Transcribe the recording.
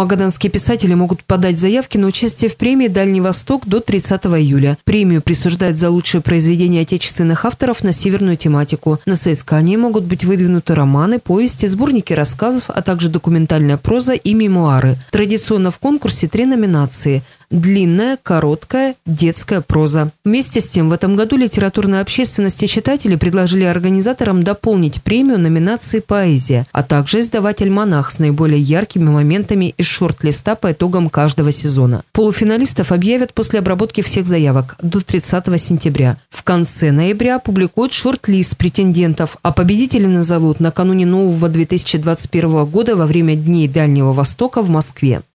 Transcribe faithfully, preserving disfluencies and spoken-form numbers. магаданские писатели могут подать заявки на участие в премии «Дальний Восток» до тридцатого июля. Премию присуждают за лучшие произведения отечественных авторов на северную тематику. На соискание могут быть выдвинуты романы, повести, сборники рассказов, а также документальная проза и мемуары. Традиционно в конкурсе три номинации – длинная, короткая, детская проза. Вместе с тем, в этом году литературная общественность и читатели предложили организаторам дополнить премию номинации «Поэзия», а также издавать альманах с наиболее яркими моментами из шорт-листа по итогам каждого сезона. Полуфиналистов объявят после обработки всех заявок до тридцатого сентября. В конце ноября опубликуют шорт-лист претендентов, а победителей назовут накануне нового две тысячи двадцать первого года во время Дней Дальнего Востока в Москве.